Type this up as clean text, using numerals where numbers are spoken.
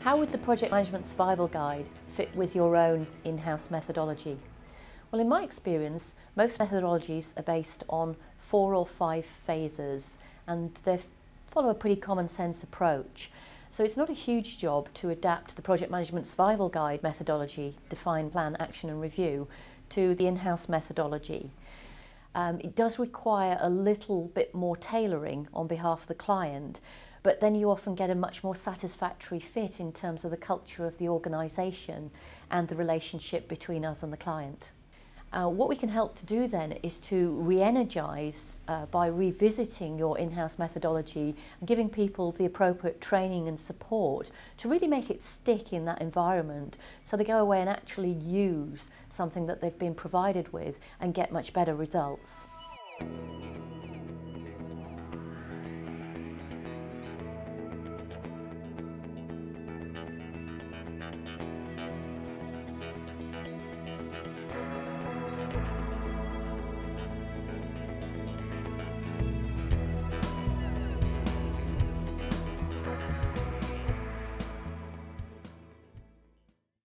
How would the Project Management Survival Guide fit with your own in-house methodology? Well, in my experience, most methodologies are based on 4 or 5 phases, and they follow a pretty common sense approach. So it's not a huge job to adapt the Project Management Survival Guide methodology, define, plan, action and review, to the in-house methodology. It does require a little bit more tailoring on behalf of the client, but then you often get a much more satisfactory fit in terms of the culture of the organisation and the relationship between us and the client. What we can help to do then is to re-energise by revisiting your in-house methodology and giving people the appropriate training and support to really make it stick in that environment so they go away and actually use something that they've been provided with and get much better results.